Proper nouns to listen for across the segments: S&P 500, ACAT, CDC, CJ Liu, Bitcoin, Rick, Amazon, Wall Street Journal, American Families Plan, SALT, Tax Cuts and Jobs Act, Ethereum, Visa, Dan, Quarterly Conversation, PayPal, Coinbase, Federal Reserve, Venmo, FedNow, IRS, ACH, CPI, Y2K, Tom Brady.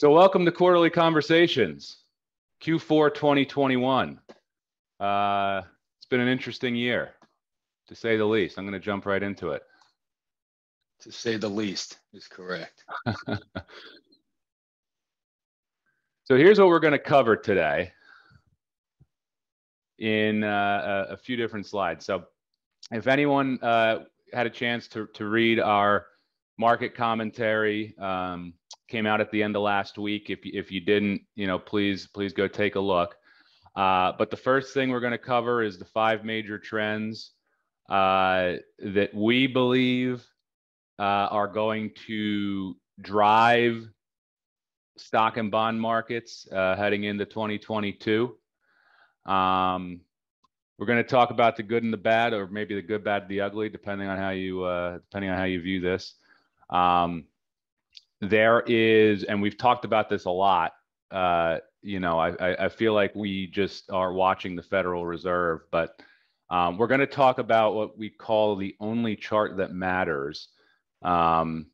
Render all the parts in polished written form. So welcome to Quarterly Conversations, Q4 2021. It's been an interesting year, to say the least. I'm going to jump right into it. To say the least is correct. So here's what we're going to cover today in a few different slides. So if anyone had a chance to read our market commentary, came out at the end of last week. If you didn't, you know, please go take a look. But the first thing we're going to cover is the 5 major trends that we believe are going to drive stock and bond markets heading into 2022. We're going to talk about the good and the bad, or maybe the good, bad, the ugly, depending on how you view this. There is, and we've talked about this a lot, you know, I feel like we just are watching the Federal Reserve, but we're going to talk about what we call the only chart that matters. But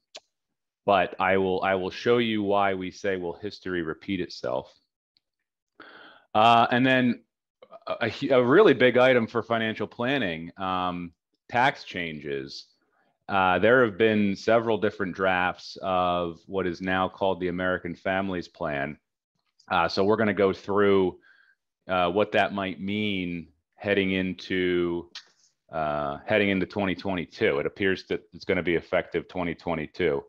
I will show you why we say, will history repeat itself? And then a really big item for financial planning, tax changes. There have been several different drafts of what is now called the American Families Plan. So we're going to go through what that might mean heading into 2022. It appears that it's going to be effective 2022.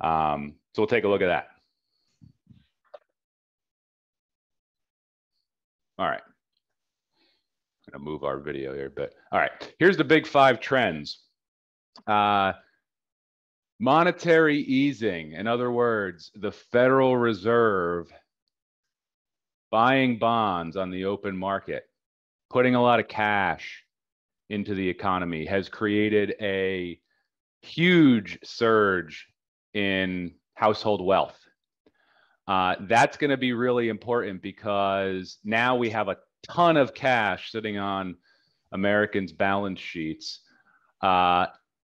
So we'll take a look at that. All right. I'm going to move our video here a bit. All right. Here's the big 5 trends. Monetary easing, in other words, the Federal Reserve buying bonds on the open market, putting a lot of cash into the economy, has created a huge surge in household wealth. That's going to be really important because now we have a ton of cash sitting on Americans' balance sheets.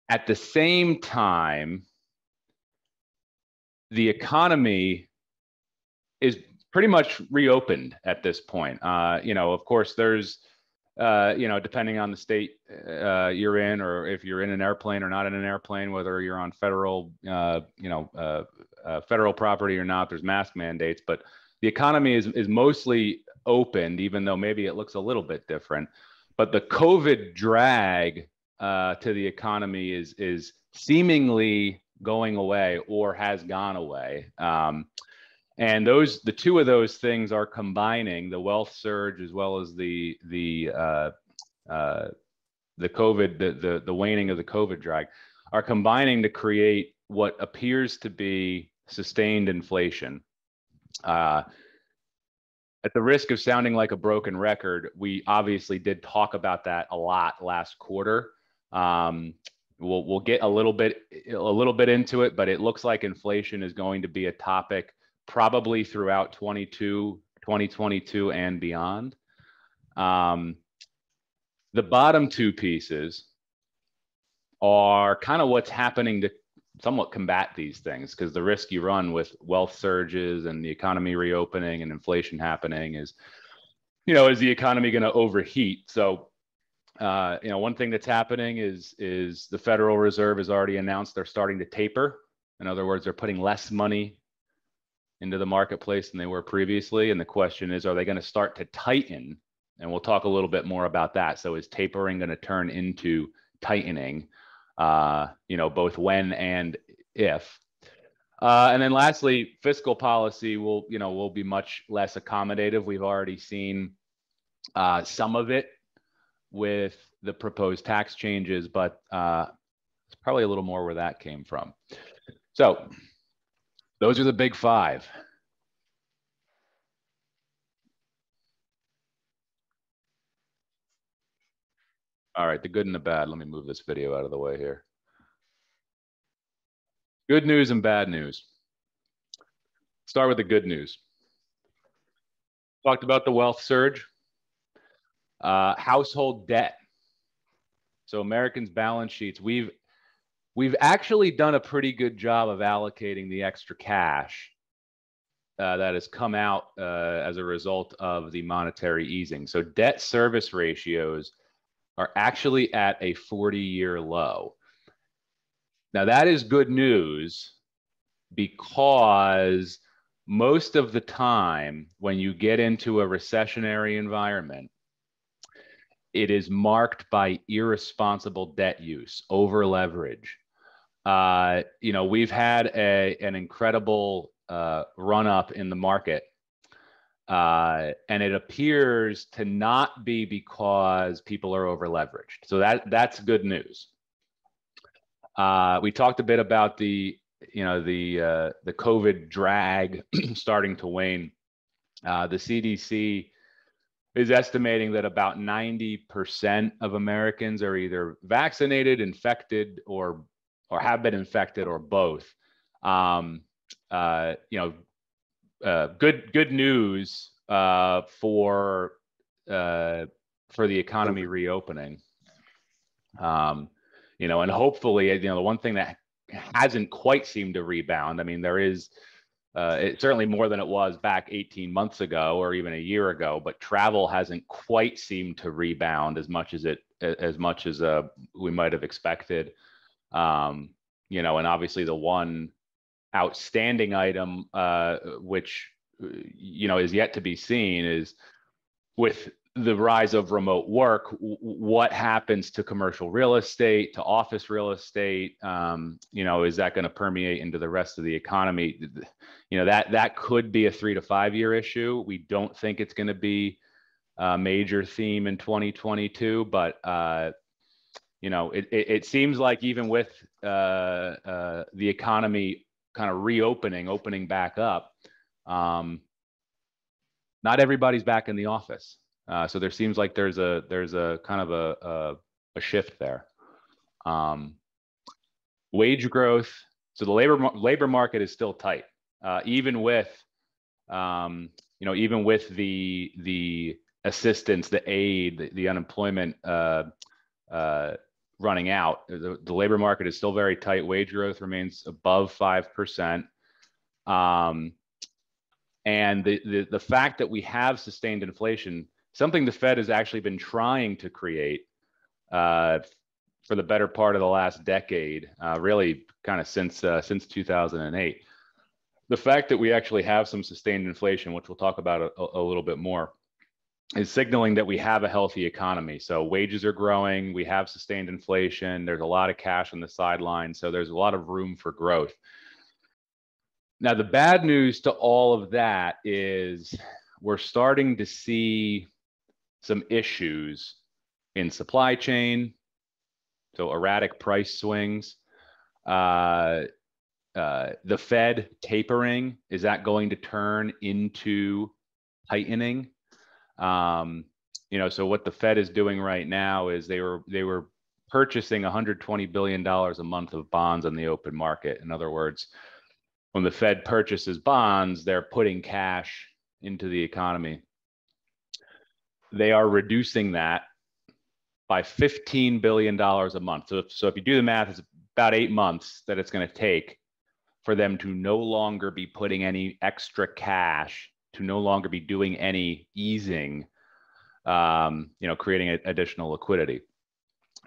At the same time, the economy is pretty much reopened at this point. You know, of course, there's, you know, depending on the state you're in, or if you're in an airplane or not in an airplane, whether you're on federal, you know, federal property or not, there's mask mandates. But the economy is mostly opened, even though maybe it looks a little bit different. But the COVID drag to the economy is seemingly going away or has gone away. And the two of those things are combining, the wealth surge as well as the waning of the COVID drag, are combining to create what appears to be sustained inflation. At the risk of sounding like a broken record, we obviously did talk about that a lot last quarter. We'll get a little bit into it, but it looks like inflation is going to be a topic probably throughout 2022 and beyond. The bottom 2 pieces are kind of what's happening to somewhat combat these things, because the risk you run with wealth surges and the economy reopening and inflation happening is, you know, is the economy going to overheat? So you know, one thing that's happening is the Federal Reserve has already announced they're starting to taper. In other words, they're putting less money into the marketplace than they were previously. And the question is, are they going to start to tighten? And we'll talk a little bit more about that. So is tapering going to turn into tightening, you know, both when and if? And then lastly, fiscal policy will be much less accommodative. We've already seen some of it with the proposed tax changes, but it's probably a little more where that came from. So those are the big 5. All right, the good and the bad. Let me move this video out of the way here. Good news and bad news. Start with the good news. Talked about the wealth surge. Household debt. So Americans' balance sheets, we've actually done a pretty good job of allocating the extra cash that has come out as a result of the monetary easing. So debt service ratios are actually at a 40-year low. Now that is good news, because most of the time when you get into a recessionary environment, it is marked by irresponsible debt use, over leverage. You know, we've had an incredible run up in the market. And it appears to not be because people are over leveraged. So that's good news. We talked a bit about the COVID drag starting to wane. The CDC is estimating that about 90% of Americans are either vaccinated, infected, or have been infected, or both. Good news for the economy reopening. You know, and hopefully, you know, the one thing that hasn't quite seemed to rebound, I mean, there is it's certainly more than it was back 18 months ago or even a year ago, but travel hasn't quite seemed to rebound as much as we might have expected. You know, and obviously the one outstanding item, which, you know, is yet to be seen, is with the rise of remote work, what happens to commercial real estate, to office real estate? You know, is that going to permeate into the rest of the economy? You know, that could be a 3 to 5 year issue. We don't think it's going to be a major theme in 2022, but, you know, it seems like even with the economy kind of opening back up, not everybody's back in the office. So there seems like there's a kind of a shift there. Wage growth. So the labor market is still tight, even with you know, even with the assistance, the aid, the unemployment running out. The labor market is still very tight. Wage growth remains above 5%. And the fact that we have sustained inflation, something the Fed has actually been trying to create for the better part of the last decade, really kind of since 2008. The fact that we actually have some sustained inflation, which we'll talk about a little bit more, is signaling that we have a healthy economy. So wages are growing, we have sustained inflation, there's a lot of cash on the sidelines, so there's a lot of room for growth. Now, the bad news to all of that is we're starting to see some issues in supply chain, so erratic price swings. The Fed tapering, is that going to turn into tightening? You know, so what the Fed is doing right now is they were purchasing $120 billion a month of bonds on the open market. In other words, when the Fed purchases bonds, they're putting cash into the economy. They are reducing that by $15 billion a month. So if you do the math, it's about 8 months that it's going to take for them to no longer be putting any extra cash, to no longer be doing any easing, you know, creating additional liquidity.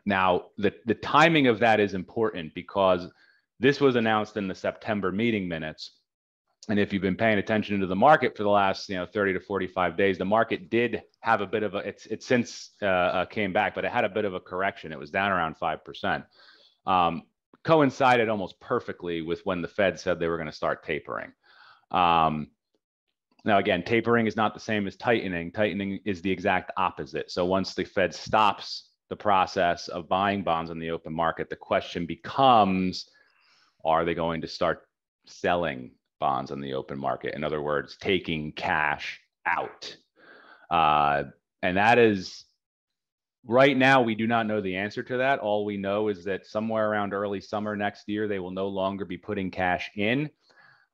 Now, the timing of that is important because this was announced in the September meeting minutes. And if you've been paying attention to the market for the last, you know, 30 to 45 days, the market did have a bit of a, it's since came back, but it had a bit of a correction. It was down around 5%. Coincided almost perfectly with when the Fed said they were going to start tapering. Now, again, tapering is not the same as tightening. Tightening is the exact opposite. So once the Fed stops the process of buying bonds in the open market, the question becomes, are they going to start selling bonds on the open market? In other words, taking cash out. And that is, right now, we do not know the answer to that. All we know is that somewhere around early summer next year, they will no longer be putting cash in.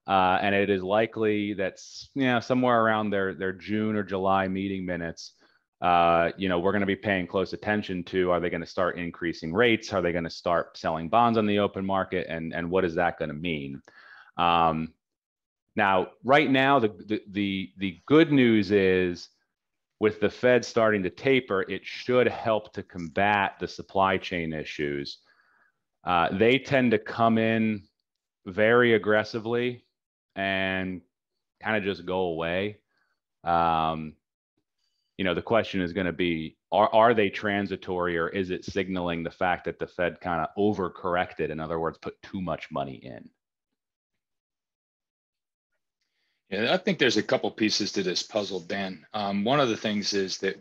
And it is likely that, you know, somewhere around their June or July meeting minutes, you know, we're going to be paying close attention to, are they going to start increasing rates? Are they going to start selling bonds on the open market? And what is that going to mean? Now, right now, the good news is with the Fed starting to taper, it should help to combat the supply chain issues. They tend to come in very aggressively and kind of just go away. You know, the question is going to be, are they transitory, or is it signaling the fact that the Fed kind of overcorrected? In other words, put too much money in. Yeah, I think there's a couple pieces to this puzzle, Dan. One of the things is that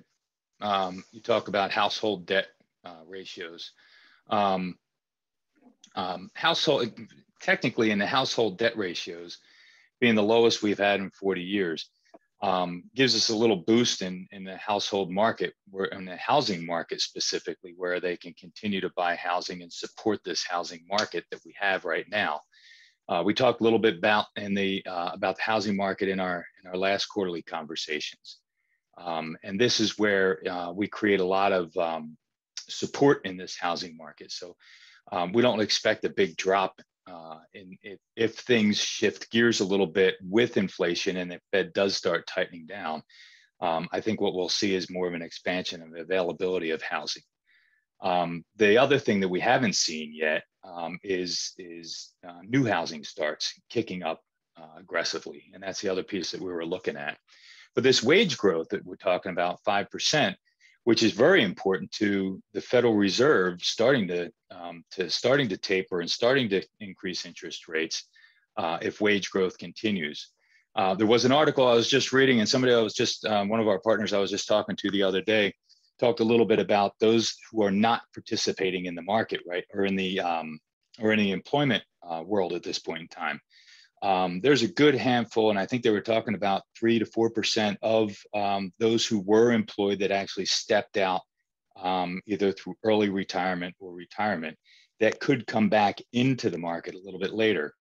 you talk about household debt ratios. Technically, in the household debt ratios being the lowest we've had in 40 years, gives us a little boost in the household market, where in the housing market specifically, where they can continue to buy housing and support this housing market that we have right now. We talked a little bit about the housing market in our last quarterly conversations, and this is where we create a lot of support in this housing market. So we don't expect a big drop if things shift gears a little bit with inflation and the Fed does start tightening down. I think what we'll see is more of an expansion of availability of housing. The other thing that we haven't seen yet is new housing starts kicking up aggressively. And that's the other piece that we were looking at. But this wage growth that we're talking about, 5%, which is very important to the Federal Reserve starting to taper and starting to increase interest rates if wage growth continues. There was an article I was just reading, and somebody I was just, one of our partners I was just talking to the other day, talked a little bit about those who are not participating in the market, right, or in the employment world at this point in time. There's a good handful, and I think they were talking about 3 to 4% of those who were employed that actually stepped out, either through early retirement or retirement, that could come back into the market a little bit later,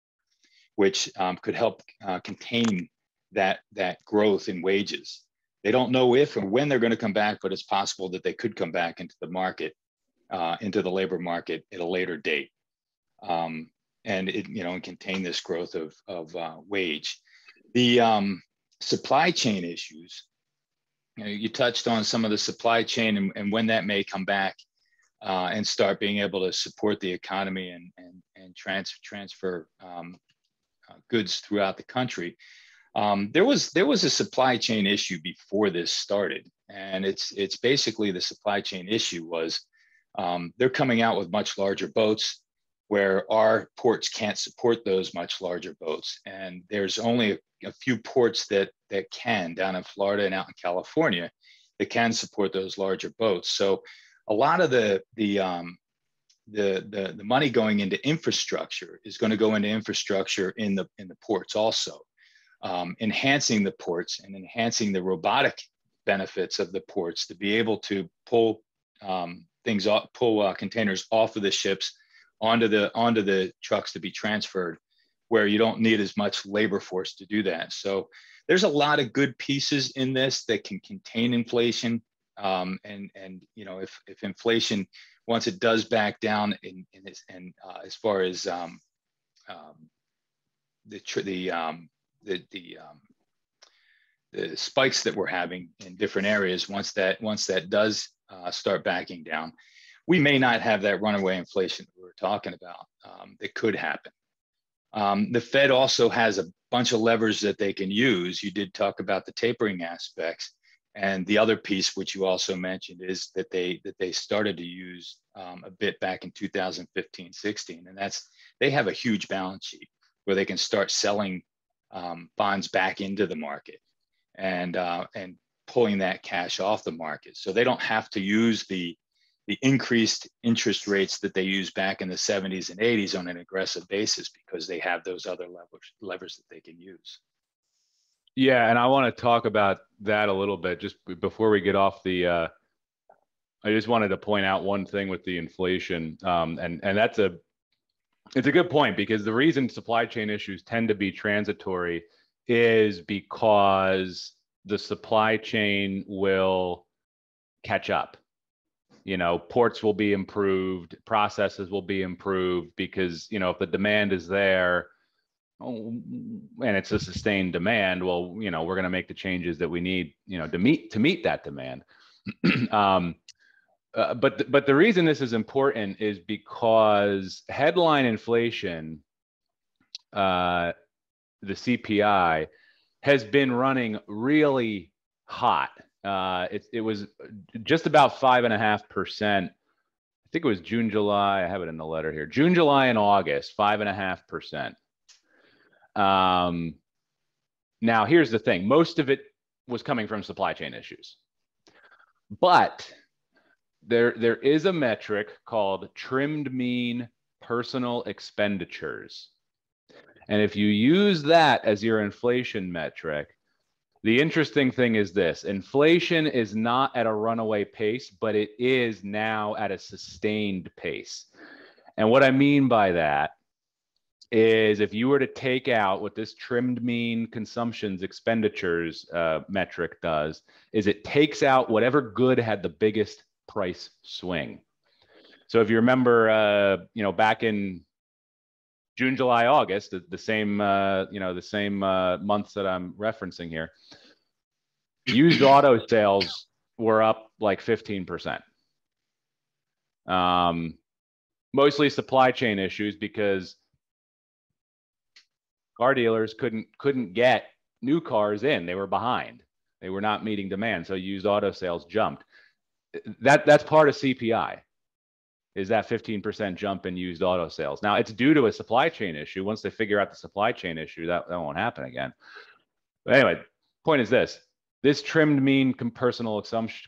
which could help contain that growth in wages. They don't know if or when they're going to come back, but it's possible that they could come back into the market, into the labor market at a later date. And contain this growth of wage. The supply chain issues, you touched on some of the supply chain and when that may come back and start being able to support the economy and transfer goods throughout the country. There was a supply chain issue before this started, and it's basically the supply chain issue was they're coming out with much larger boats, where our ports can't support those much larger boats. And there's only a few ports that can, down in Florida and out in California, that can support those larger boats. So a lot of the money going into infrastructure is going to go into infrastructure in the ports also, enhancing the ports and enhancing the robotic benefits of the ports to be able to pull containers off of the ships onto the trucks to be transferred, where you don't need as much labor force to do that. So there's a lot of good pieces in this that can contain inflation. If inflation, once it does back down as far as the spikes that we're having in different areas, once that does start backing down, we may not have that runaway inflation that we were talking about that could happen. The Fed also has a bunch of levers that they can use. You did talk about the tapering aspects. And the other piece, which you also mentioned, is that they started to use a bit back in 2015, 16. And that's, they have a huge balance sheet where they can start selling bonds back into the market and pulling that cash off the market. So they don't have to use the increased interest rates that they used back in the 70s and 80s on an aggressive basis, because they have those other levers that they can use. Yeah, and I want to talk about that a little bit just before we get off the, I just wanted to point out one thing with the inflation. And that's it's a good point, because the reason supply chain issues tend to be transitory is because the supply chain will catch up. You know, ports will be improved, processes will be improved, because, you know, if the demand is there, and it's a sustained demand, well, you know, we're going to make the changes that we need, you know, to meet that demand. But the reason this is important is because headline inflation, the CPI, has been running really hot. It was just about 5.5%. I think it was June, July. I have it in the letter here. June, July, and August, 5.5%. Now, here's the thing. Most of it was coming from supply chain issues, but there is a metric called trimmed mean personal expenditures. And if you use that as your inflation metric, the interesting thing is this: inflation is not at a runaway pace, but it is now at a sustained pace. And what I mean by that is, if you were to take out what this trimmed mean consumptions expenditures metric does, is it takes out whatever good had the biggest price swing. So if you remember, you know, back in June, July, August, the same months that I'm referencing here, used auto sales were up like 15%. Mostly supply chain issues, because car dealers couldn't get new cars in. They were behind. They were not meeting demand. So used auto sales jumped. That's part of CPI, is that 15% jump in used auto sales. Now, it's due to a supply chain issue. Once they figure out the supply chain issue, that won't happen again. But anyway, point is this: this trimmed mean personal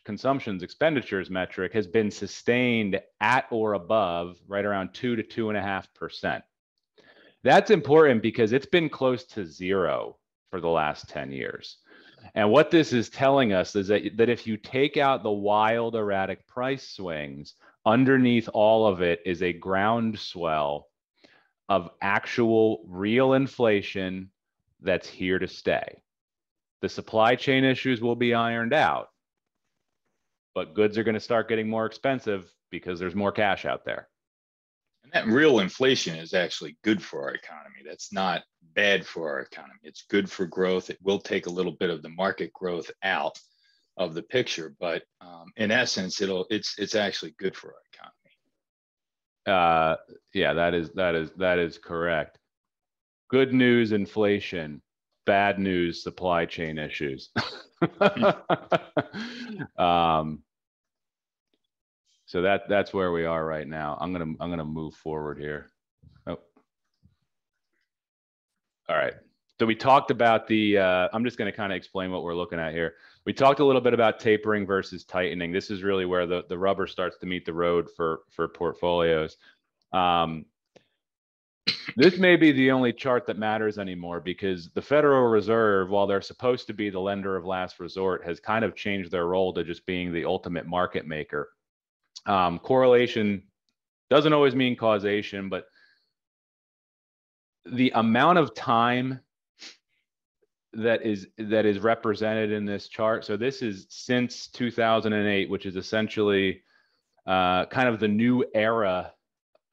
consumptions expenditures metric has been sustained at or above right around 2 to 2.5%. That's important because it's been close to zero for the last 10 years. And what this is telling us is that if you take out the wild, erratic price swings, underneath all of it is a groundswell of actual real inflation that's here to stay. The supply chain issues will be ironed out, but goods are going to start getting more expensive because there's more cash out there. And that real inflation is actually good for our economy. That's not bad for our economy. It's good for growth. It will take a little bit of the market growth out of the picture, but in essence, it's actually good for our economy. Yeah, that is correct. Good news, inflation. Bad news, supply chain issues. So that's where we are right now. I'm gonna move forward here. Oh, all right. So we talked about the. I'm just gonna kind of explain what we're looking at here. We talked a little bit about tapering versus tightening. This is really where the rubber starts to meet the road for portfolios. This may be the only chart that matters anymore, because the Federal Reserve, while they're supposed to be the lender of last resort, has kind of changed their role to just being the ultimate market maker. Correlation doesn't always mean causation, but the amount of time that is represented in this chart. So this is since 2008, which is essentially kind of the new era,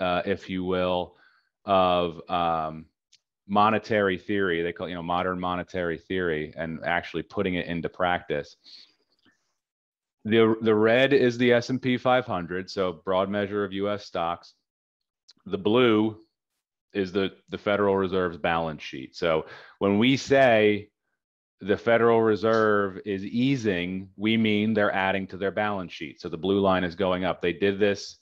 if you will, of monetary theory. They call, you know, modern monetary theory, and actually putting it into practice. The red is the S&P 500, so broad measure of U.S. stocks. The blue is the Federal Reserve's balance sheet. So when we say the Federal Reserve is easing, we mean they're adding to their balance sheet. So the blue line is going up. They did this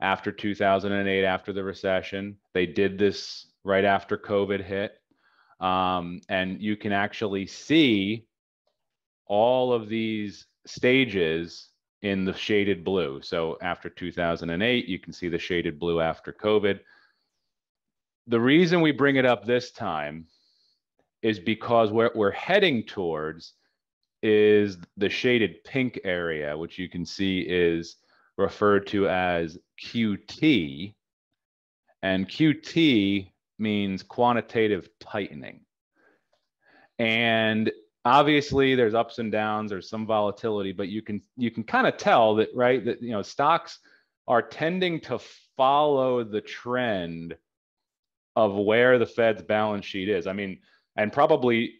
after 2008, after the recession. They did this right after COVID hit. And you can actually see all of these stages in the shaded blue. So after 2008, you can see the shaded blue after COVID. The reason we bring it up this time is because what we're heading towards is the shaded pink area, which you can see is referred to as QT. And QT means quantitative tightening. And obviously, there's ups and downs, there's some volatility, but you can kind of tell that, right, that, you know, stocks are tending to follow the trend of where the Fed's balance sheet is. I mean, and probably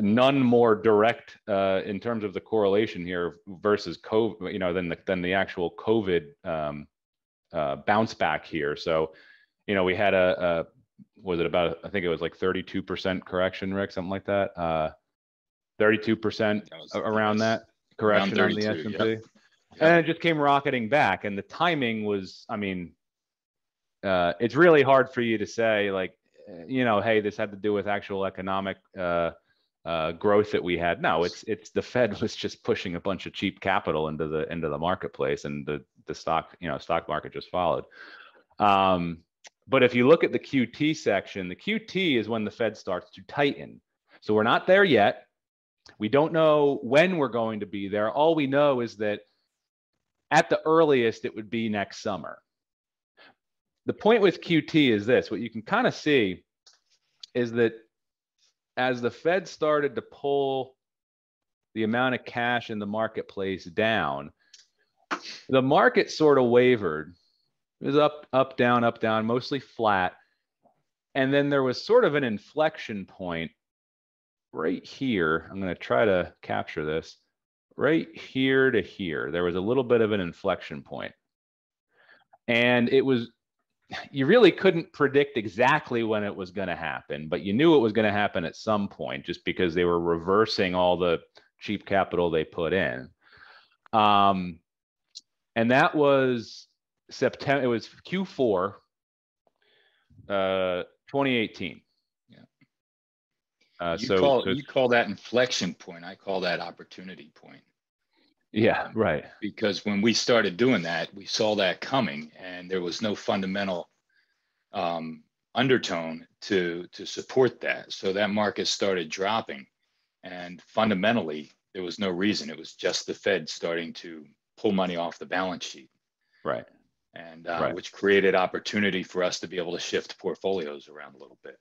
none more direct in terms of the correlation here versus COVID, you know, than the actual COVID bounce back here. So, you know, we had I think it was like 32% correction, Rick, something like that. 32% around that correction on the S&P. Yep. And it just came rocketing back. And the timing was, I mean, it's really hard for you to say, like, you know, hey, this had to do with actual economic growth that we had. No, it's the Fed was just pushing a bunch of cheap capital into the marketplace, and the stock market just followed. But if you look at the QT section, the QT is when the Fed starts to tighten. So we're not there yet. We don't know when we're going to be there. All we know is that at the earliest, it would be next summer. The point with QT is this: what you can kind of see is that as the Fed started to pull the amount of cash in the marketplace down, the market sort of wavered. It was up, down, mostly flat. And then there was sort of an inflection point right here. I'm going to try to capture this. Right here to here, there was a little bit of an inflection point. And it was, you really couldn't predict exactly when it was going to happen, but you knew it was going to happen at some point, just because they were reversing all the cheap capital they put in. And that was September. It was Q4, 2018. Yeah. You call that inflection point. I call that opportunity point. Yeah, right. Because when we started doing that, we saw that coming, and there was no fundamental undertone to support that. So that market started dropping, and fundamentally, there was no reason. It was just the Fed starting to pull money off the balance sheet. Right. And which created opportunity for us to be able to shift portfolios around a little bit.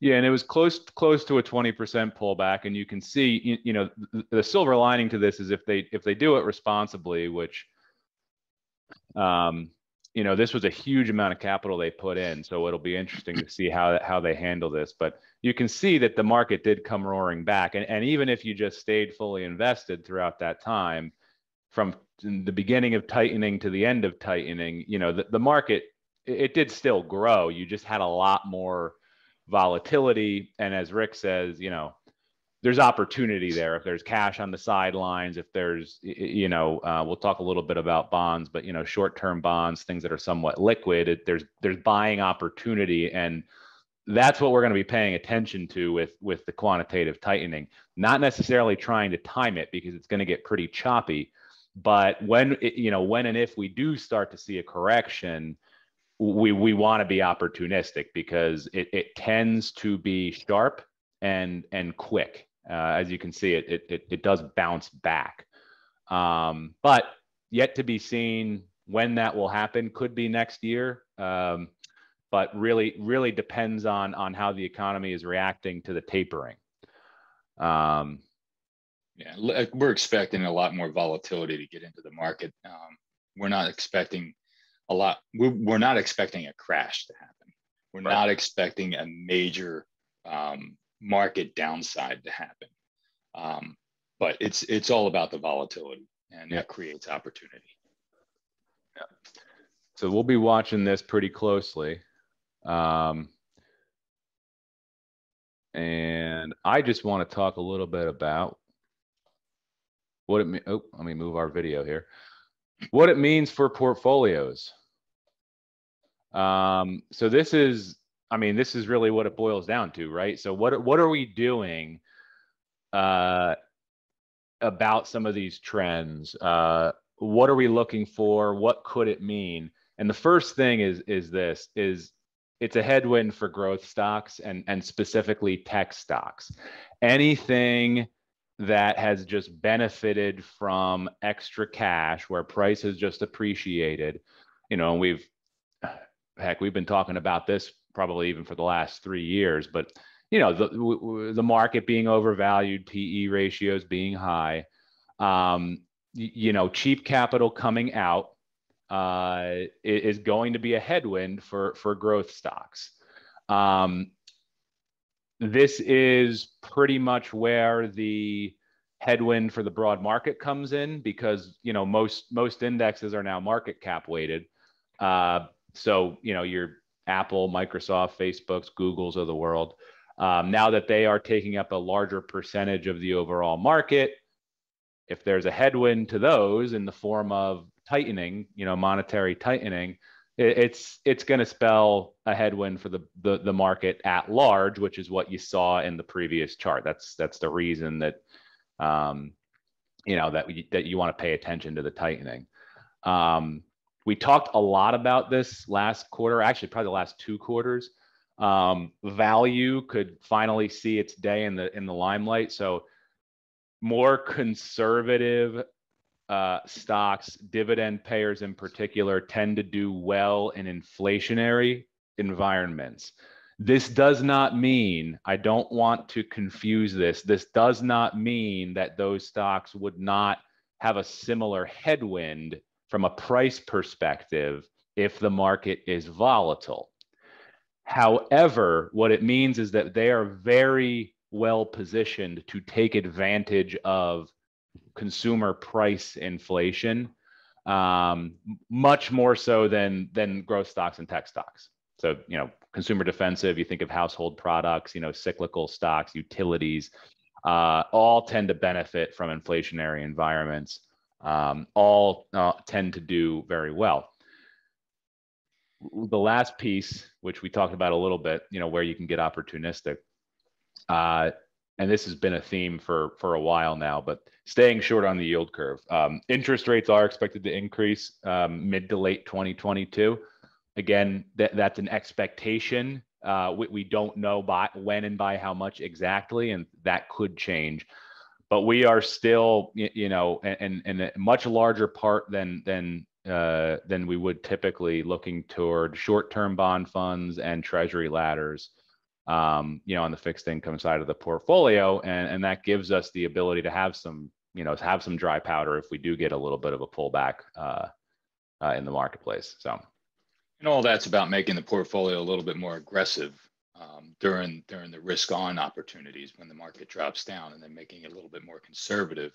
Yeah, and it was close to a 20% pullback, and you can see, you know, the silver lining to this is if they do it responsibly, which, you know, this was a huge amount of capital they put in, so it'll be interesting to see how they handle this. But you can see that the market did come roaring back, and even if you just stayed fully invested throughout that time, from the beginning of tightening to the end of tightening, you know, the market, it did still grow. You just had a lot more volatility, and as Rick says, you know, there's opportunity there if there's cash on the sidelines, if there's, you know, we'll talk a little bit about bonds, but, you know, short-term bonds, things that are somewhat liquid, there's buying opportunity, and that's what we're going to be paying attention to with the quantitative tightening. Not necessarily trying to time it, because it's going to get pretty choppy, but when and if we do start to see a correction, we want to be opportunistic, because it tends to be sharp and quick. As you can see, it does bounce back. But yet to be seen when that will happen. Could be next year. But really depends on how the economy is reacting to the tapering. Yeah, we're expecting a lot more volatility to get into the market. We're not expecting we're not expecting a crash to happen. We're not expecting a major market downside to happen. But it's all about the volatility, and that creates opportunity. Yeah. So we'll be watching this pretty closely. And I just want to talk a little bit about what it means. Oh, let me move our video here. What it means for portfolios. So this is, I mean, this is really what it boils down to, right? So what are we doing about some of these trends? What are we looking for? What could it mean? And the first thing is it's a headwind for growth stocks and specifically tech stocks. Anything that has just benefited from extra cash, where price has just appreciated, you know, and we've been talking about this probably even for the last 3 years, but, you know, the market being overvalued, PE ratios being high, you know, cheap capital coming out is going to be a headwind for growth stocks. This is pretty much where the headwind for the broad market comes in, because most indexes are now market cap weighted. So your Apple, Microsoft, Facebook's, Google's of the world, now that they are taking up a larger percentage of the overall market, if there's a headwind to those in the form of tightening, monetary tightening, it's going to spell a headwind for the market at large, which is what you saw in the previous chart. That's the reason that that you want to pay attention to the tightening. We talked a lot about this last quarter, actually probably the last two quarters. Value could finally see its day in the limelight. So more conservative stocks, dividend payers in particular, tend to do well in inflationary environments. This does not mean, I don't want to confuse this, this does not mean that those stocks would not have a similar headwind from a price perspective if the market is volatile. However, what it means is that they are very well positioned to take advantage of consumer price inflation, much more so than growth stocks and tech stocks. So, consumer defensive, you think of household products, cyclical stocks, utilities, all tend to benefit from inflationary environments. All tend to do very well. The last piece, which we talked about a little bit, where you can get opportunistic, and this has been a theme for a while now, but staying short on the yield curve. Interest rates are expected to increase mid to late 2022. Again, that's an expectation. We don't know by when and by how much exactly, and that could change. But we are still, in a much larger part than we would typically, looking toward short-term bond funds and treasury ladders, on the fixed income side of the portfolio, and that gives us the ability to have some, have some dry powder if we do get a little bit of a pullback in the marketplace. So, and all that's about making the portfolio a little bit more aggressive. During the risk on opportunities when the market drops down, and then making it a little bit more conservative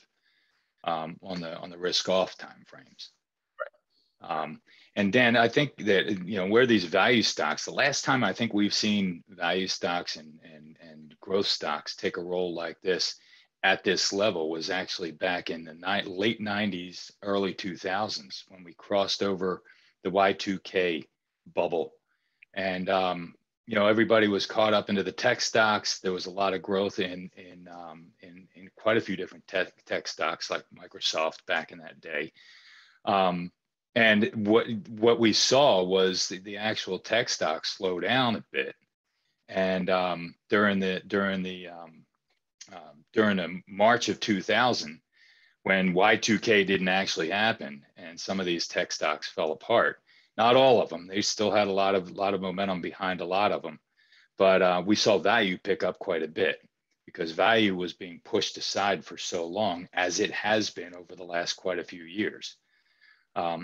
on the risk off time frames. Right. And Dan, I think that where these value stocks, the last time I think we've seen value stocks and growth stocks take a role like this at this level was actually back in the late 90s, early 2000s, when we crossed over the Y2K bubble. And everybody was caught up into the tech stocks. There was a lot of growth in quite a few different tech stocks, like Microsoft, back in that day. And what we saw was the actual tech stocks slow down a bit. And during the March of 2000, when Y2K didn't actually happen, and some of these tech stocks fell apart. Not all of them. They still had a lot of momentum behind a lot of them, but we saw value pick up quite a bit because value was being pushed aside for so long, as it has been over the last quite a few years.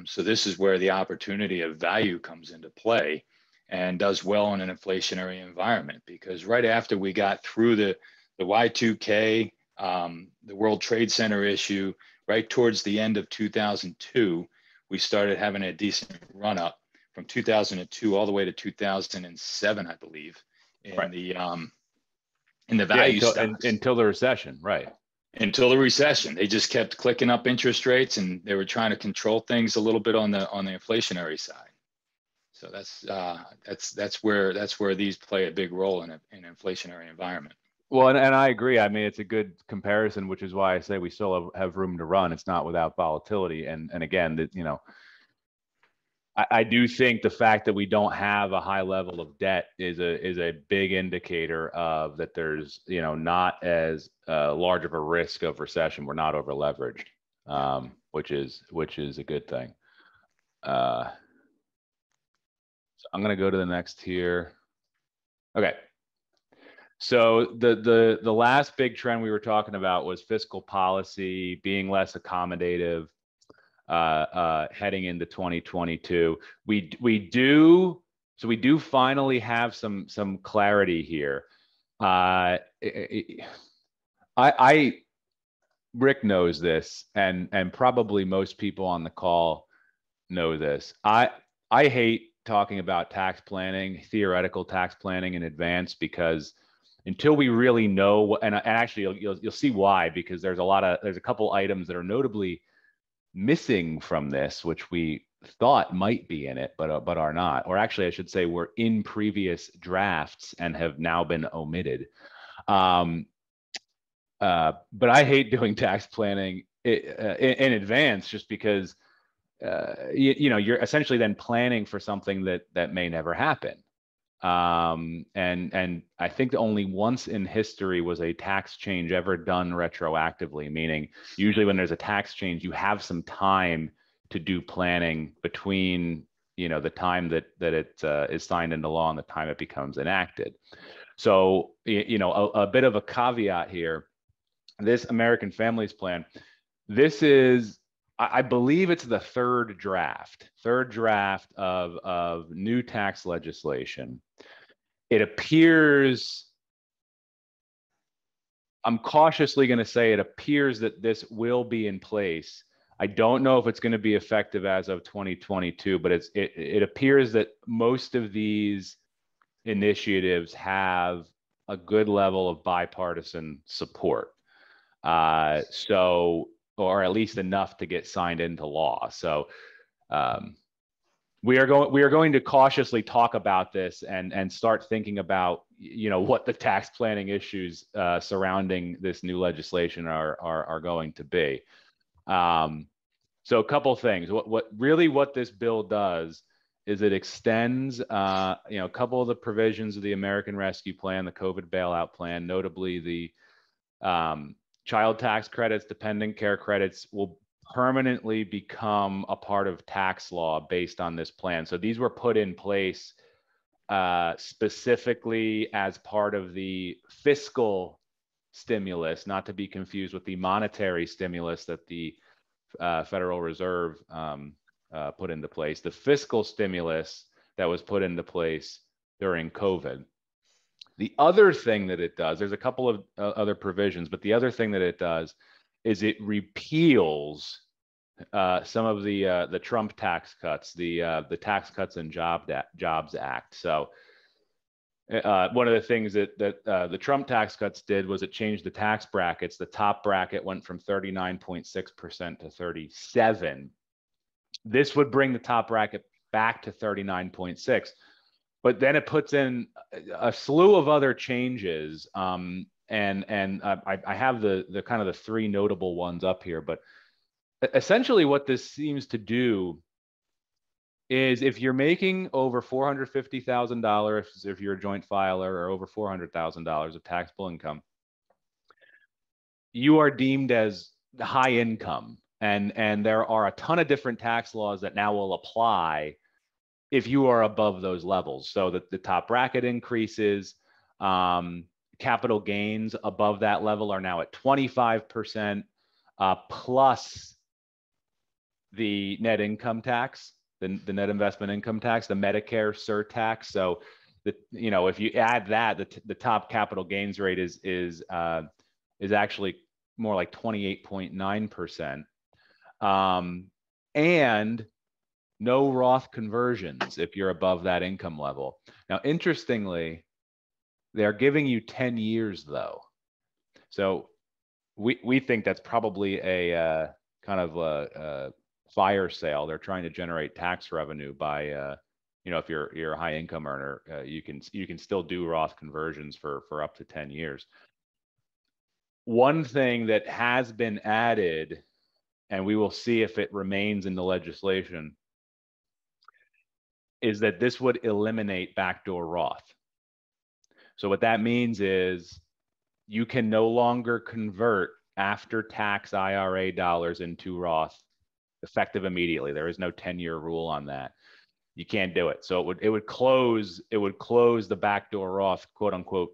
So this is where the opportunity of value comes into play and does well in an inflationary environment, because right after we got through the Y2K, the World Trade Center issue, right towards the end of 2002, we started having a decent run up from 2002 all the way to 2007, I believe, in right. the value stocks. Until the recession, right? Until the recession, they just kept clicking up interest rates, and they were trying to control things a little bit on the inflationary side. So that's where these play a big role in an inflationary environment. Well, and I agree. I mean, it's a good comparison, which is why I say we still have room to run. It's not without volatility. And again, I do think the fact that we don't have a high level of debt is a big indicator of that there's, not as large of a risk of recession. We're not over leveraged, which is a good thing. So I'm going to go to the next here. Okay. So the last big trend we were talking about was fiscal policy being less accommodative heading into 2022. We do So we do finally have some clarity here. Rick knows this, and probably most people on the call know this. I hate talking about tax planning, theoretical tax planning in advance, because until we really know, and actually you'll see why, because there's a couple items that are notably missing from this, which we thought might be in it, but are not, or actually I should say were in previous drafts and have now been omitted. But I hate doing tax planning in advance, just because you're essentially then planning for something that may never happen. And I think only once in history was a tax change ever done retroactively, meaning usually when there's a tax change, you have some time to do planning between, the time that it is signed into law and the time it becomes enacted. So, a bit of a caveat here, this American Families Plan, this is, I believe it's the third draft of new tax legislation. It appears, I'm cautiously going to say it appears that this will be in place. I don't know if it's going to be effective as of 2022, but it appears that most of these initiatives have a good level of bipartisan support. Or at least enough to get signed into law. So we are going to cautiously talk about this and start thinking about what the tax planning issues surrounding this new legislation are going to be. So a couple things. What this bill does is it extends a couple of the provisions of the American Rescue Plan, the COVID bailout plan, notably the child tax credits, dependent care credits will permanently become a part of tax law based on this plan. So these were put in place specifically as part of the fiscal stimulus, not to be confused with the monetary stimulus that the Federal Reserve put into place, the fiscal stimulus that was put into place during COVID. The other thing that it does, there's a couple of other provisions, but the other thing that it does is it repeals some of the Trump tax cuts, the Tax Cuts and Jobs Act. So one of the things that the Trump tax cuts did was it changed the tax brackets. The top bracket went from 39.6% to 37%. This would bring the top bracket back to 39.6%. But then it puts in a slew of other changes, and I have the kind of the three notable ones up here. But essentially, what this seems to do is, if you're making over $450,000, if you're a joint filer, or over $400,000 of taxable income, you are deemed as high income, and there are a ton of different tax laws that now will apply if you are above those levels. So that the top bracket increases, capital gains above that level are now at 25%, plus the net income tax, the net investment income tax, the Medicare surtax. So if you add that, the top capital gains rate is actually more like 28.9%, and no Roth conversions if you're above that income level. Now, interestingly, they're giving you 10 years though. So we think that's probably a kind of a fire sale. They're trying to generate tax revenue by, if you're a high income earner, you can still do Roth conversions for up to 10 years. One thing that has been added, and we will see if it remains in the legislation, is that this would eliminate backdoor Roth. So what that means is you can no longer convert after-tax IRA dollars into Roth effective immediately. There is no 10-year rule on that. You can't do it. So it would close the backdoor Roth quote unquote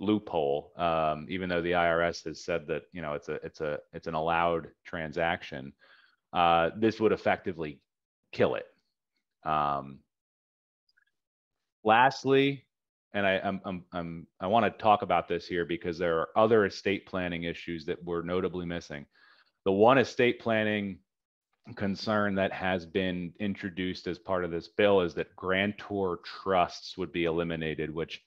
loophole, even though the IRS has said that it's an allowed transaction. This would effectively kill it. Lastly, and I want to talk about this here because there are other estate planning issues that we're notably missing. The one estate planning concern that has been introduced as part of this bill is that grantor trusts would be eliminated, which,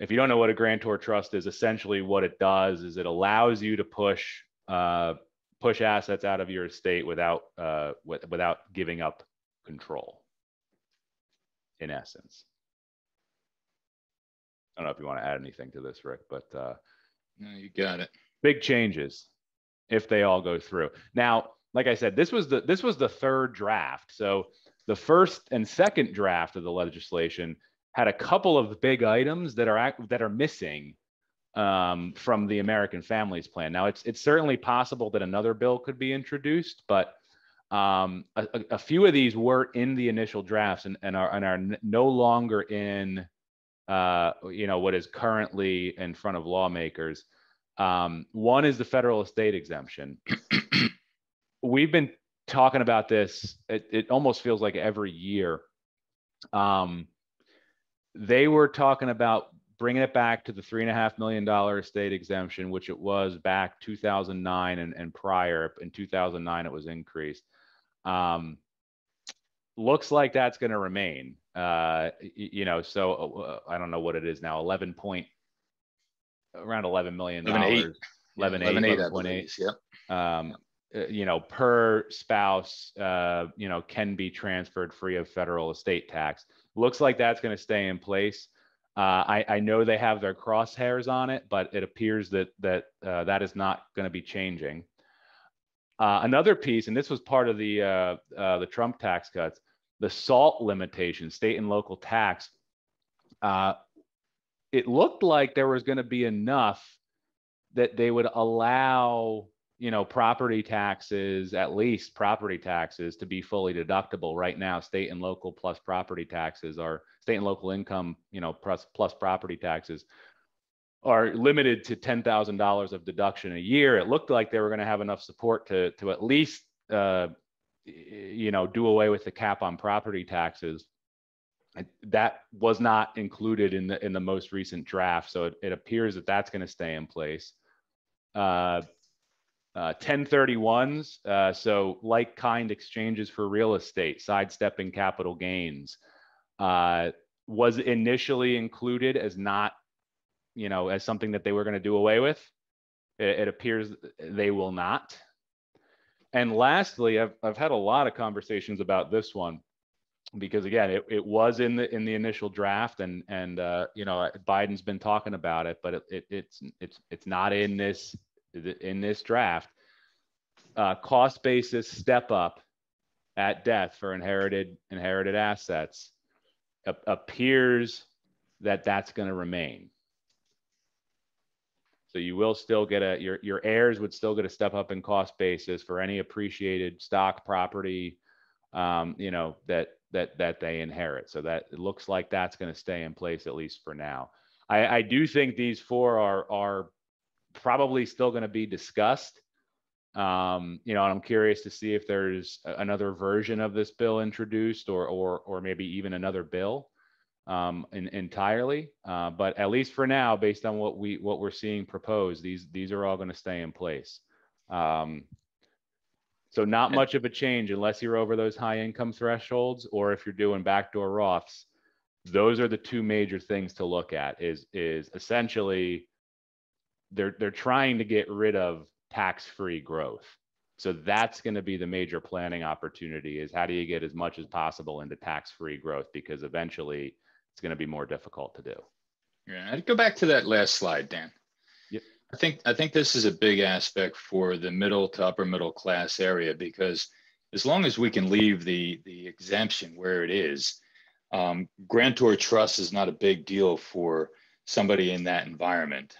if you don't know what a grantor trust is, essentially what it does is it allows you to push assets out of your estate without without giving up control, in essence. I don't know if you want to add anything to this, Rick, but no, you got it. Big changes if they all go through. Now, like I said, this was the third draft. So the first and second draft of the legislation had a couple of big items that are missing from the American Families Plan. Now, it's certainly possible that another bill could be introduced, but a few of these were in the initial drafts and are no longer in what is currently in front of lawmakers. One is the federal estate exemption. We've been talking about this. It almost feels like every year. They were talking about bringing it back to the $3.5 million estate exemption, which it was back 2009 and prior. In 2009, it was increased. Looks like that's going to remain. So I don't know what it is now. Around $11 million. 11.8. Yeah. Per spouse, can be transferred free of federal estate tax. Looks like that's going to stay in place. I know they have their crosshairs on it, but it appears that is not going to be changing. Another piece, and this was part of the Trump tax cuts, the SALT limitation, state and local tax. It looked like there was going to be enough that they would allow, property taxes, at least property taxes, to be fully deductible. Right now, state and local plus property taxes are state and local income, plus property taxes are limited to $10,000 of deduction a year. It looked like they were going to have enough support to at least, do away with the cap on property taxes. That was not included in the most recent draft. So it appears that's going to stay in place. 1031s, so like-kind exchanges for real estate, sidestepping capital gains, was initially included as not, as something that they were going to do away with. It appears they will not. And lastly, I've had a lot of conversations about this one because, again, it was in the initial draft, and Biden's been talking about it, but it's not in this. In this draft, cost basis step up at death for inherited assets, appears that's going to remain. So you will still get your heirs would still get a step up in cost basis for any appreciated stock, property, that they inherit. So that it looks like that's going to stay in place, at least for now. I do think these four are probably still going to be discussed. And I'm curious to see if there's another version of this bill introduced or maybe even another bill entirely. But at least for now, based on what we're seeing proposed, these are all going to stay in place. So not much of a change unless you're over those high income thresholds, or if you're doing backdoor Roths. Those are the two major things to look at is essentially they're trying to get rid of tax-free growth. So that's going to be the major planning opportunity, is how do you get as much as possible into tax-free growth, because eventually it's going to be more difficult to do. Yeah, I'd go back to that last slide, Dan. Yep. I think this is a big aspect for the middle to upper middle class area, because as long as we can leave the exemption where it is, grantor trust is not a big deal for somebody in that environment.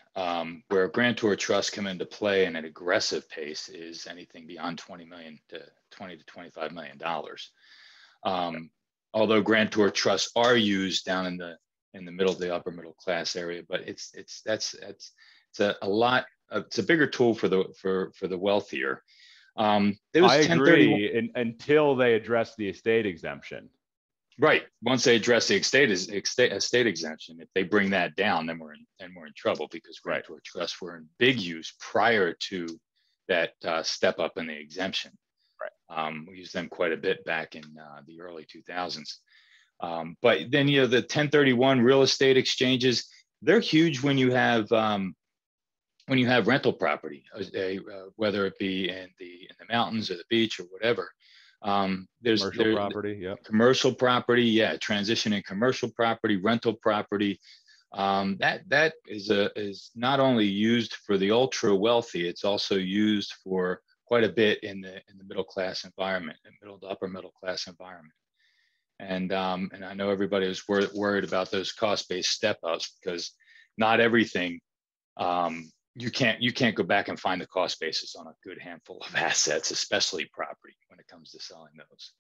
Where grantor trusts come into play in an aggressive pace is anything beyond $20 to $25 million. Although grantor trusts are used down in the middle to upper middle class area, but it's a bigger tool for the wealthier. It was I agree until they address the estate exemption. Right. Once they address the estate exemption, if they bring that down, then we're in trouble, because guarantor trusts were in big use prior to that step up in the exemption. Right. We used them quite a bit back in the early 2000s. But then, you know, the 1031 real estate exchanges, they're huge when you have rental property, whether it be in the mountains or the beach or whatever. There's commercial property, commercial property, transitioning commercial property, rental property. That is not only used for the ultra wealthy, it's also used for quite a bit in the middle class environment, the middle to upper middle class environment. And I know everybody was worried about those cost-based step-ups, because not everything, you can't go back and find the cost basis on a good handful of assets, especially property, when it comes to selling those.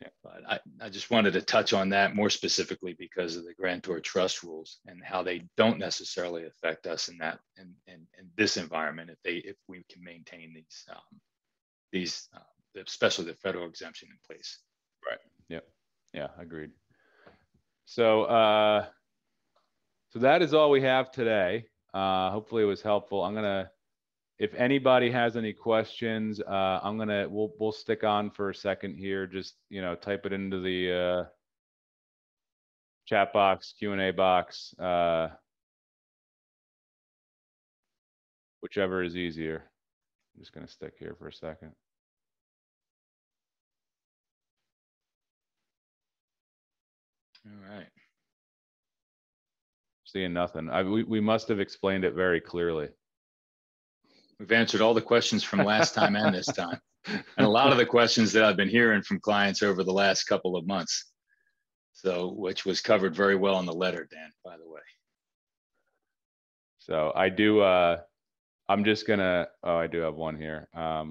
Yeah. But I just wanted to touch on that more specifically because of the grantor trust rules and how they don't necessarily affect us in that in this environment if we can maintain these especially the federal exemption in place. Right. Yep. Yeah. Agreed. So so that is all we have today. Hopefully it was helpful. If anybody has any questions, we'll stick on for a second here. Just, type it into the chat box, Q&A box, whichever is easier. I'm just going to stick here for a second. All right. Seeing nothing. We must have explained it very clearly. We've answered all the questions from last time and this time, and a lot of the questions that I've been hearing from clients over the last couple of months. So, which was covered very well in the letter, Dan, by the way. So I do. I'm just gonna. Oh, I do have one here. That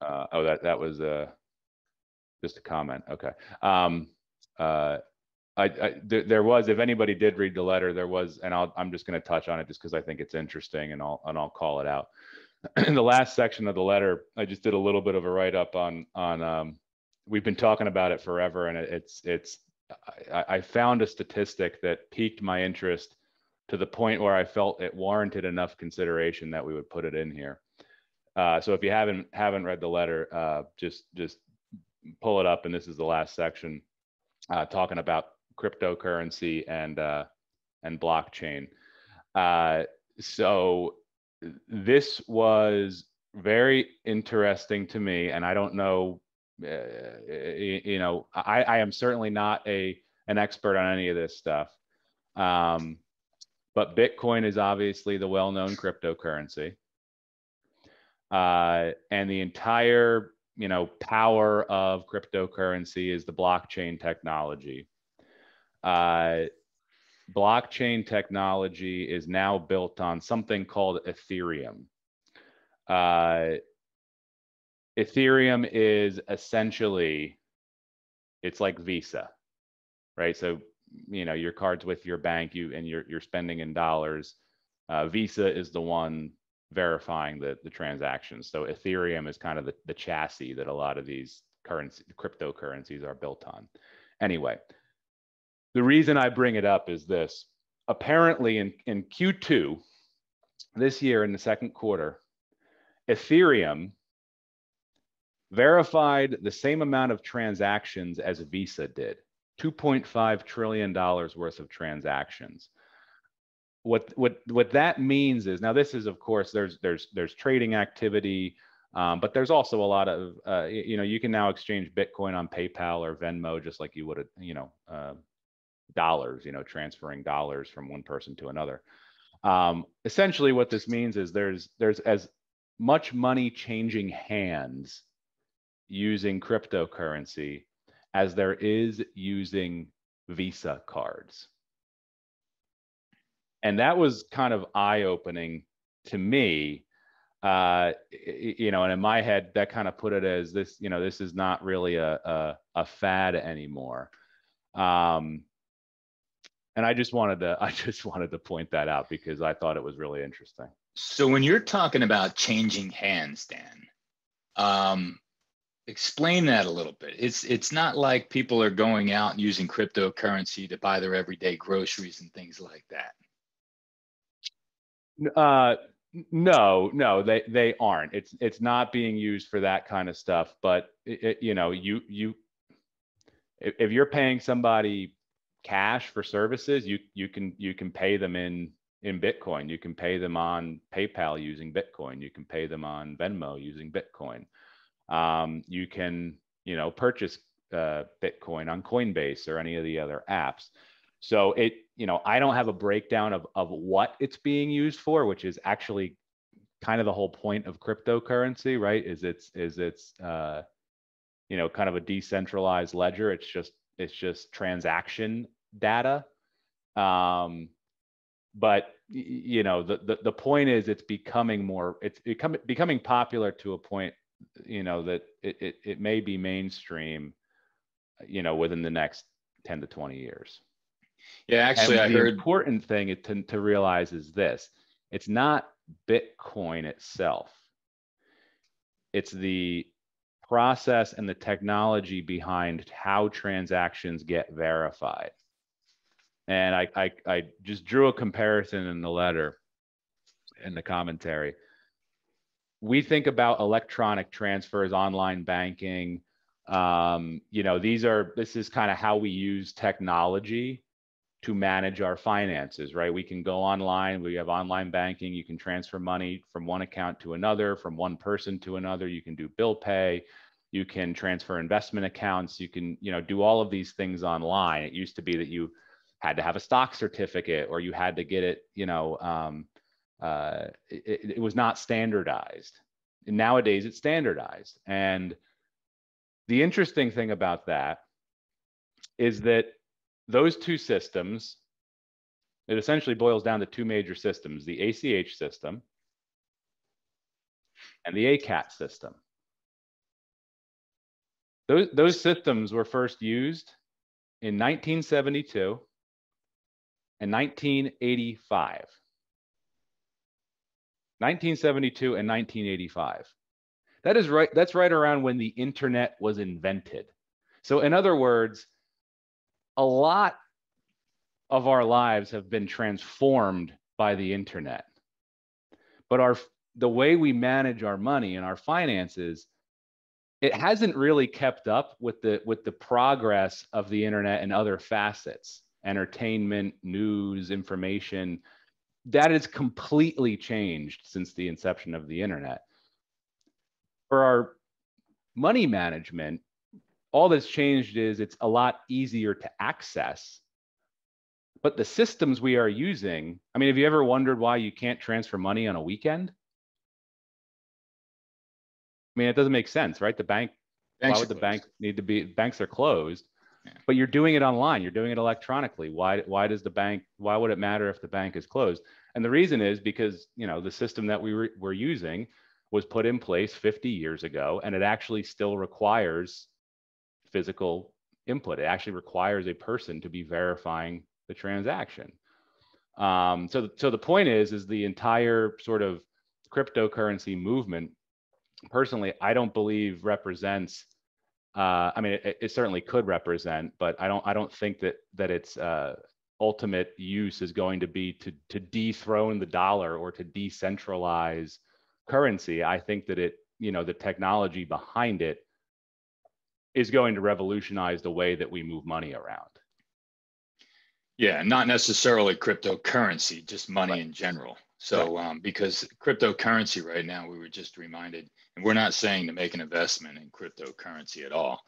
was just a comment. Okay. There was, if anybody did read the letter, there was, and I'm just going to touch on it just because I think it's interesting, and I'll call it out. In the last section of the letter, I just did a little bit of a write-up on we've been talking about it forever, and I found a statistic that piqued my interest to the point where I felt it warranted enough consideration that we would put it in here. So if you haven't read the letter, just pull it up, and this is the last section talking about cryptocurrency and blockchain. So this was very interesting to me, and I don't know, I am certainly not an expert on any of this stuff, but Bitcoin is obviously the well-known cryptocurrency, and the entire power of cryptocurrency is the blockchain technology. Blockchain technology is now built on something called Ethereum. Ethereum is essentially, it's like Visa, right? So, your card's with your bank, you're spending in dollars. Visa is the one verifying the transactions. So Ethereum is kind of the chassis that a lot of these cryptocurrencies are built on. Anyway, the reason I bring it up is this. Apparently in Q2 this year, in the second quarter, Ethereum verified the same amount of transactions as Visa did, $2.5 trillion worth of transactions. What that means is, now this is, of course, there's trading activity, but there's also a lot of, you can now exchange Bitcoin on PayPal or Venmo, just like you would, dollars, transferring dollars from one person to another. Essentially what this means is there's as much money changing hands using cryptocurrency as there is using Visa cards. And that was kind of eye-opening to me, and in my head, that kind of put it as this, this is not really a fad anymore. And I just wanted to point that out because I thought it was really interesting. So when you're talking about changing hands, Dan, Explain that a little bit. It's not like people are going out and using cryptocurrency to buy their everyday groceries and things like that. No, they aren't. It's not being used for that kind of stuff. But if you're paying somebody cash for services, you can pay them in Bitcoin. You can pay them on PayPal using Bitcoin. You can pay them on Venmo using Bitcoin. You can, purchase Bitcoin on Coinbase or any of the other apps. So I don't have a breakdown of what it's being used for, which is actually kind of the whole point of cryptocurrency, right? It's kind of a decentralized ledger. It's just transaction data. But the point is it's becoming becoming popular to a point, that it may be mainstream, within the next 10 to 20 years. Yeah, actually, I heard the important thing to realize is this: it's not Bitcoin itself. It's the process and the technology behind how transactions get verified. And I just drew a comparison in the letter, in the commentary. We think about electronic transfers, online banking. This is kind of how we use technology to manage our finances, right? We can go online. We have online banking. You can transfer money from one account to another, from one person to another. You can do bill pay. You can transfer investment accounts. You can, do all of these things online. It used to be that you had to have a stock certificate, or you had to get it, it was not standardized. And nowadays it's standardized. And the interesting thing about that is that those two systems, it essentially boils down to two major systems, the ACH system and the ACAT system. Those systems were first used in 1972 and 1985. 1972 and 1985. That is right. That's right around when the internet was invented. So in other words, a lot of our lives have been transformed by the internet, but the way we manage our money and our finances, it hasn't really kept up with the progress of the internet and other facets, entertainment, news, information. That has completely changed since the inception of the internet. For our money management, all that's changed is it's a lot easier to access, but the systems we are using, I mean, have you ever wondered why you can't transfer money on a weekend? I mean, it doesn't make sense, right? Banks are closed. But you're doing it online. You're doing it electronically. Why would it matter if the bank is closed? And the reason is because, the system that we're using was put in place 50 years ago, and it actually still requires physical input. It actually requires a person to be verifying the transaction. So the point is the entire sort of cryptocurrency movement, personally, I don't believe represents it certainly could represent, but I don't think that its ultimate use is going to be to dethrone the dollar or to decentralize currency. I think that the technology behind it is going to revolutionize the way that we move money around. Yeah, not necessarily cryptocurrency, just money in general. So right. Because cryptocurrency right now, we were just reminded, and we're not saying to make an investment in cryptocurrency at all,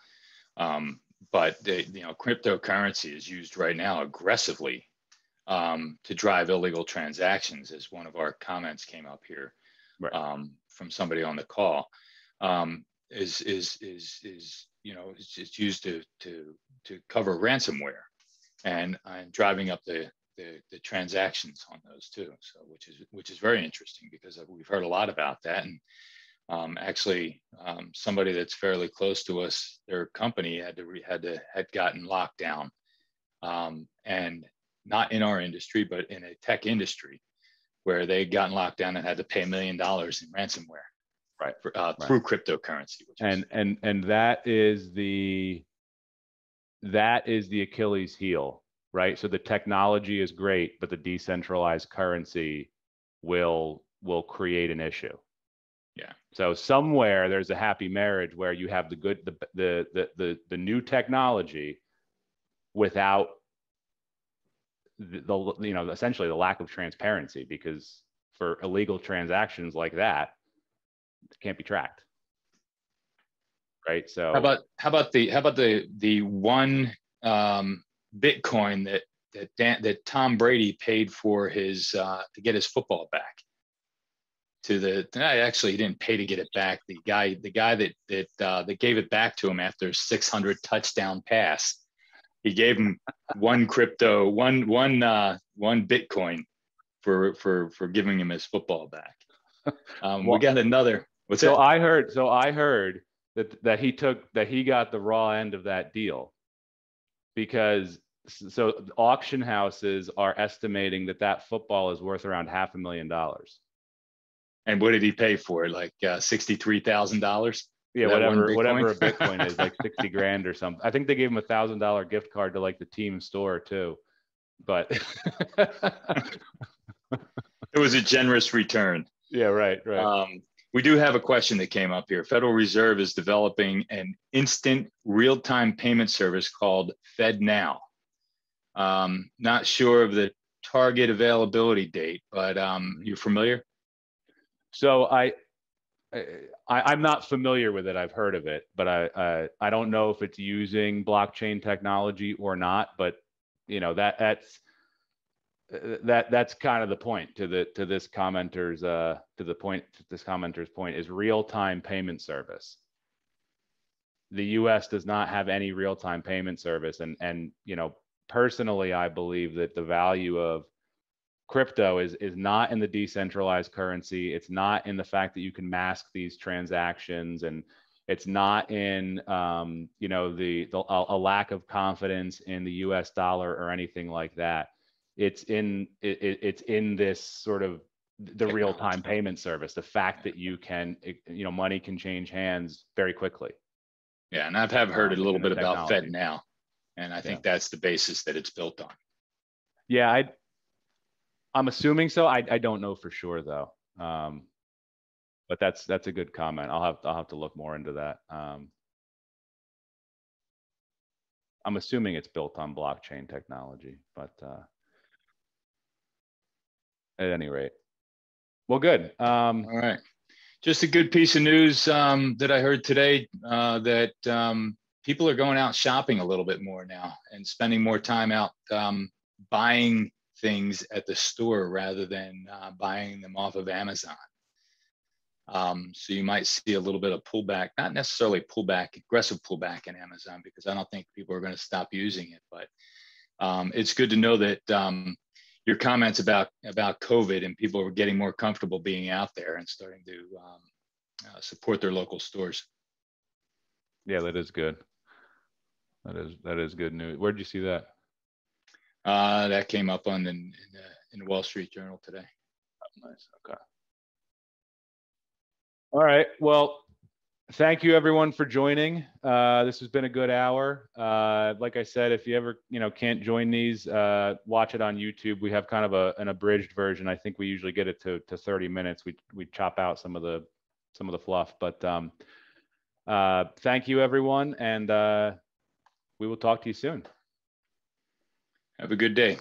but cryptocurrency is used right now aggressively to drive illegal transactions, as one of our comments came up here, right, from somebody on the call. It's used to cover ransomware and driving up the transactions on those too. So which is very interesting, because we've heard a lot about that. And somebody that's fairly close to us, their company had gotten locked down, and not in our industry, but in a tech industry, where they'd gotten locked down and had to pay $1 million in ransomware. Right. Through cryptocurrency. Which and that is the Achilles heel, right? So the technology is great, but the decentralized currency will create an issue. Yeah. So somewhere there's a happy marriage where you have the good, the new technology without the you know, essentially the lack of transparency, because for illegal transactions like that, it can't be tracked. Right. So how about the one Bitcoin that Tom Brady paid for his to get his football back. Actually, he didn't pay to get it back. The guy that gave it back to him after a 600 touchdown pass, he gave him one Bitcoin for giving him his football back. We got another. I heard that he got the raw end of that deal, because so auction houses are estimating that football is worth around $500,000. And what did he pay for it? Like $63,000? Yeah, whatever a Bitcoin is, like 60 grand or something. I think they gave him $1,000 gift card to like the team store too. But it was a generous return. Yeah, right. We do have a question that came up here. Federal Reserve is developing an instant real-time payment service called FedNow. Not sure of the target availability date, but you're familiar? So I'm not familiar with it. I've heard of it, but I don't know if it's using blockchain technology or not. But you know, that's kind of the point to this commenter's point is real-time payment service. The U.S. does not have any real-time payment service, and you know, personally, I believe that the value of crypto is not in the decentralized currency. It's not in the fact that you can mask these transactions, and it's not in you know, a lack of confidence in the US dollar or anything like that. It's in this sort of the real-time payment service, the fact that you can, you know, money can change hands very quickly. Yeah, and I've heard a little bit about FedNow, and I think that's the basis that it's built on. Yeah, I'm assuming so. I don't know for sure though, but that's a good comment. I'll have to look more into that. I'm assuming it's built on blockchain technology, but at any rate, well, good. All right, just a good piece of news that I heard today that people are going out shopping a little bit more now and spending more time out buying things at the store rather than buying them off of Amazon. So you might see a little bit of pullback, not necessarily pullback, aggressive pullback in Amazon, because I don't think people are going to stop using it. But it's good to know that your comments about COVID and people are getting more comfortable being out there and starting to support their local stores. Yeah, that is good. That is good news. Where did you see that? That came up on in the Wall Street Journal today. Oh, nice. Okay. All right. Well, thank you everyone for joining. This has been a good hour. Like I said, if you ever, you know, can't join these, watch it on YouTube. We have kind of an abridged version. I think we usually get it to 30 minutes. We chop out some of the fluff, but thank you everyone, and we will talk to you soon. Have a good day.